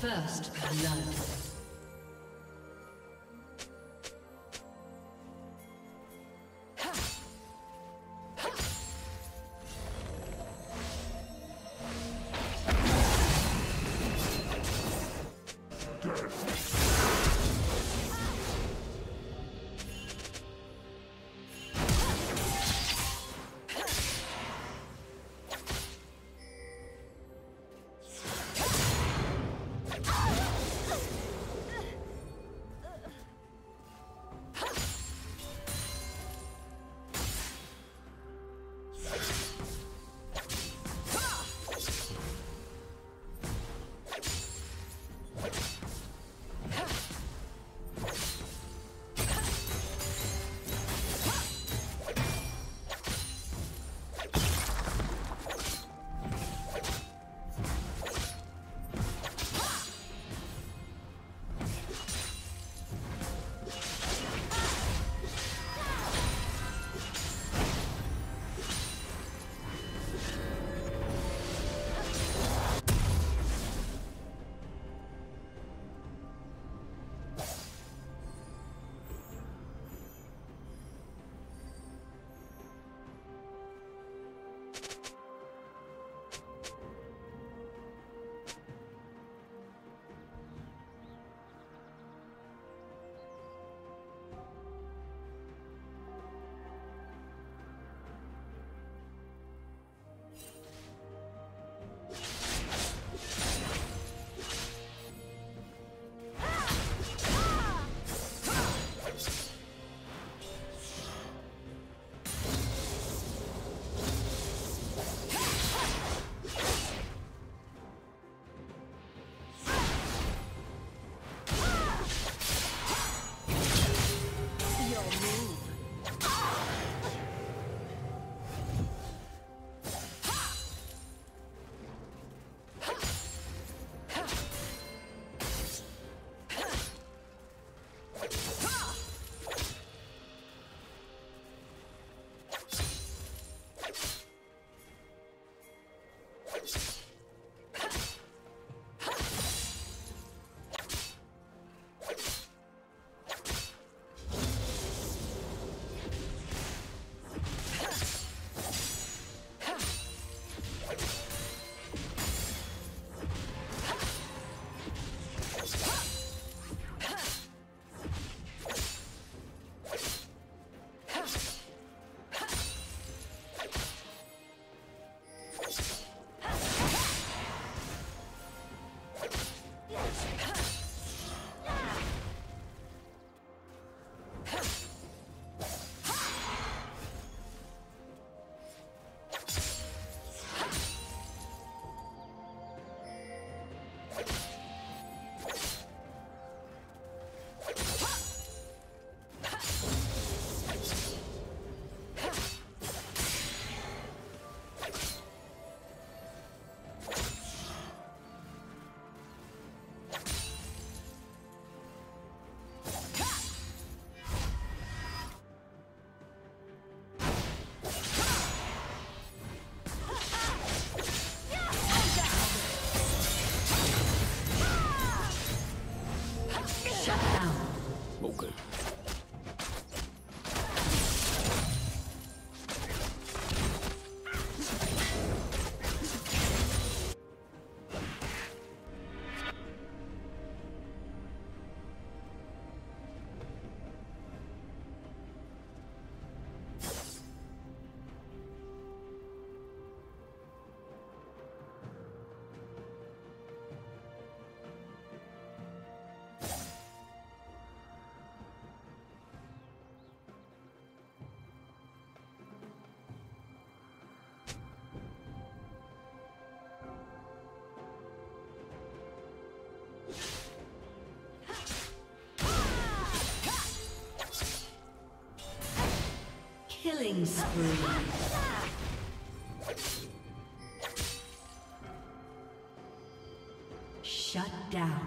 First blood. Killing spree. Shut down.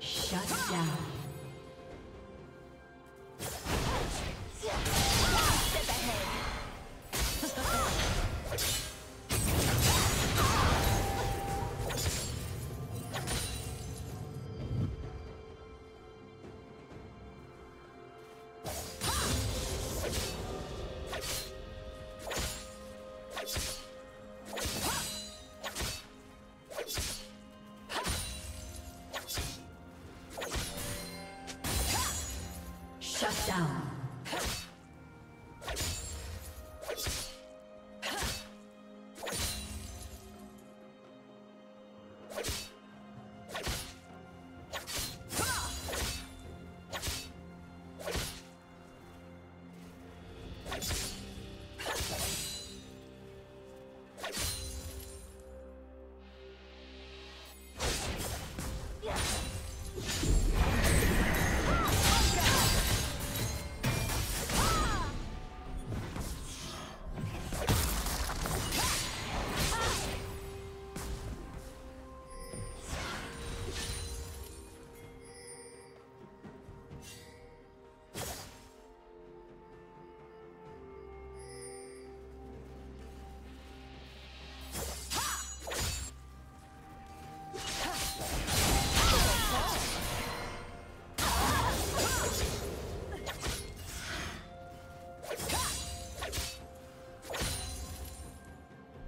Shut down. Shut down.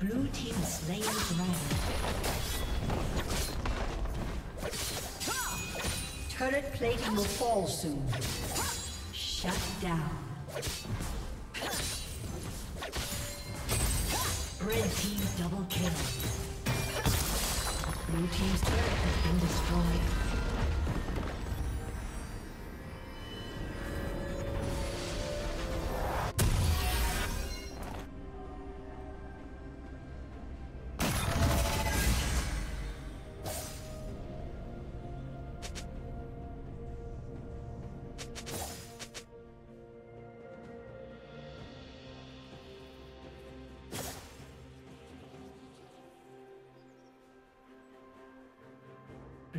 Blue team slain the dragon. Turret plating will fall soon. Shut down. Red team double kill. Blue team's turret has been destroyed.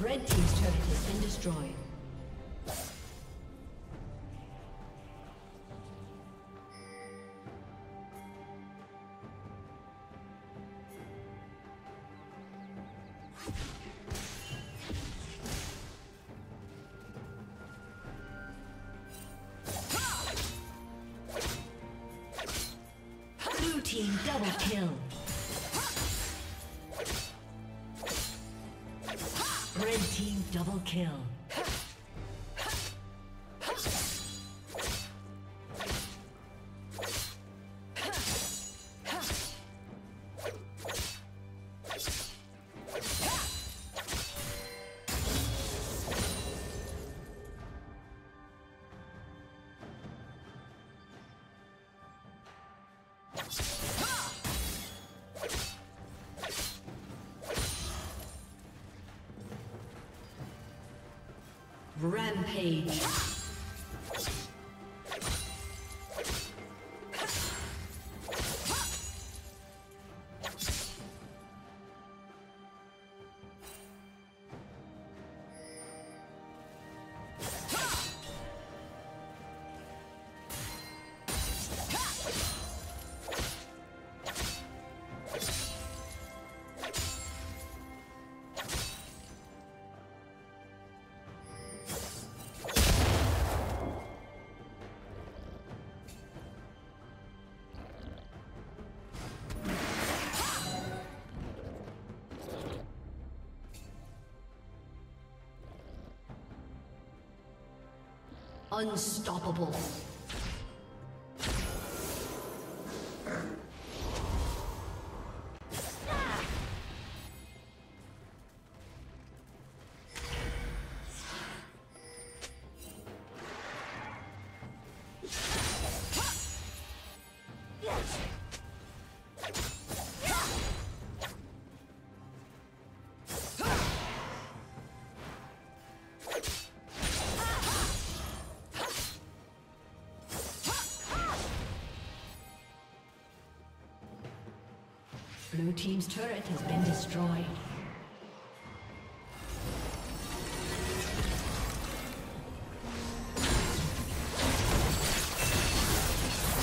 Red team's turret has been destroyed. Blue team double kill. Red team double kill. Rampage. Unstoppable. Blue team's turret has been destroyed.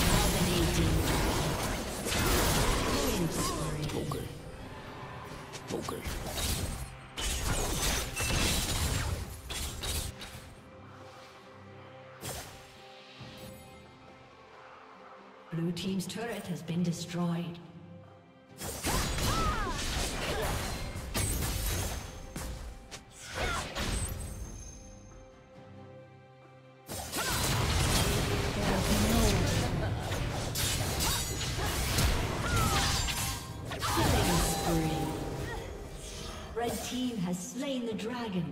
Dominating. Blue team's turret. Vogel. Blue team's turret has been destroyed. Slain the dragon.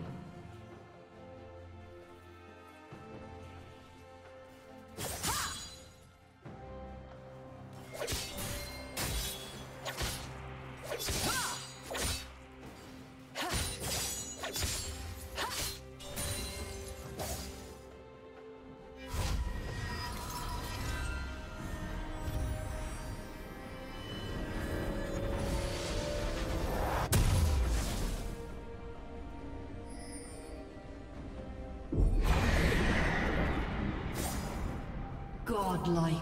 Godlike.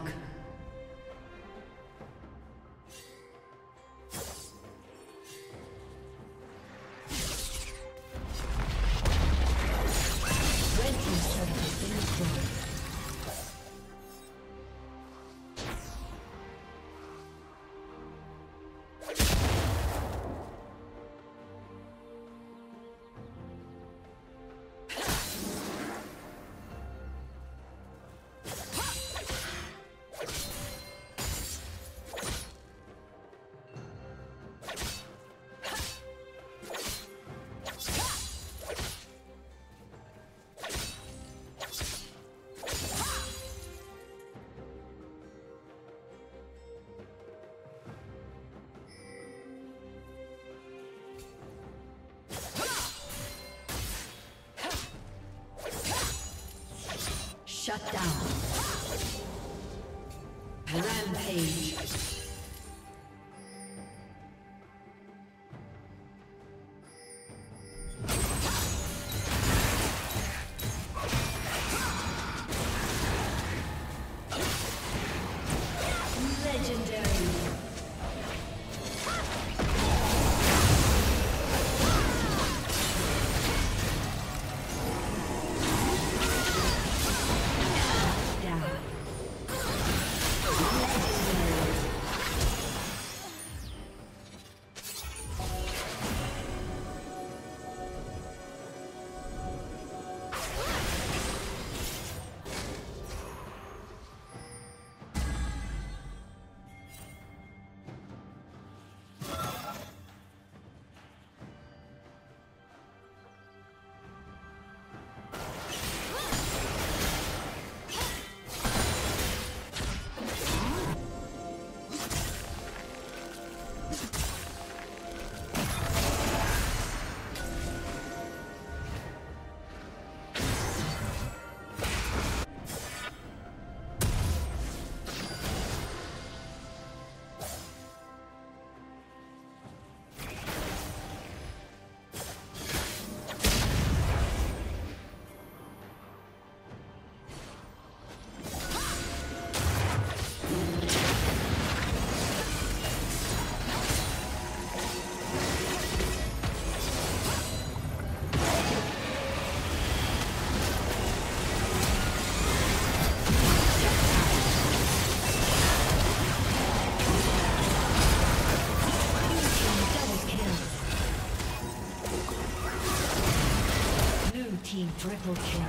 Shut down. Rampage. Triple kill.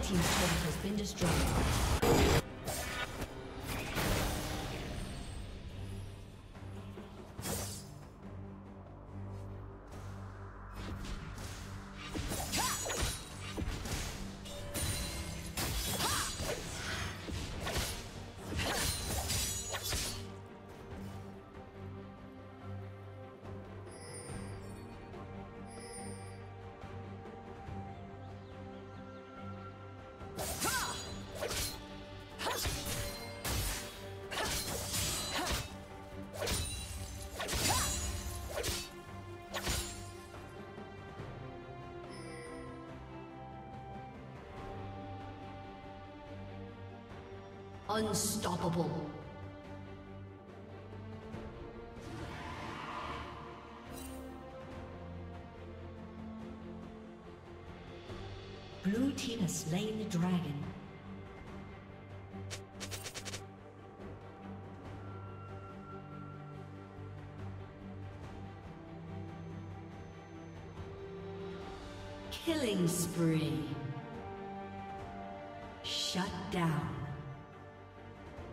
Team's turret has been destroyed. Unstoppable. Blue team has slain the dragon. Killing spree. Shut down.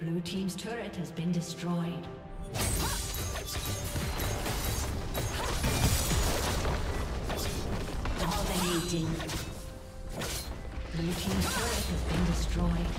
Blue team's turret has been destroyed. Dominating. Blue team's turret has been destroyed.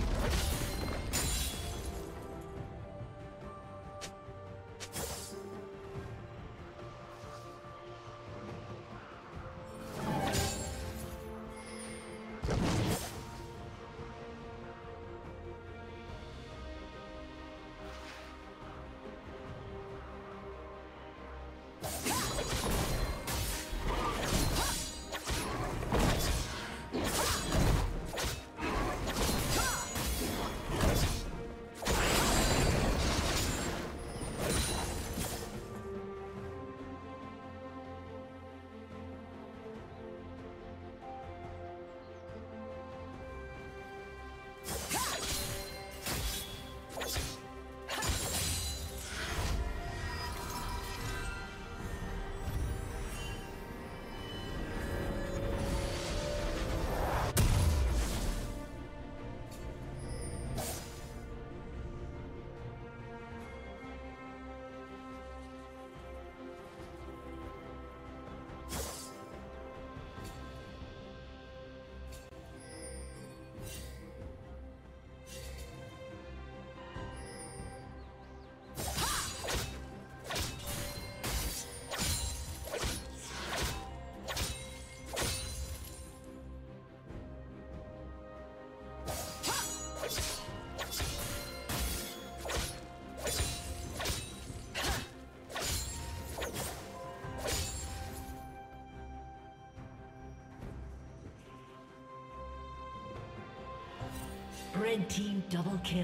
Red team double kill.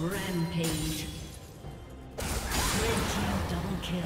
Rampage. Red team double kill.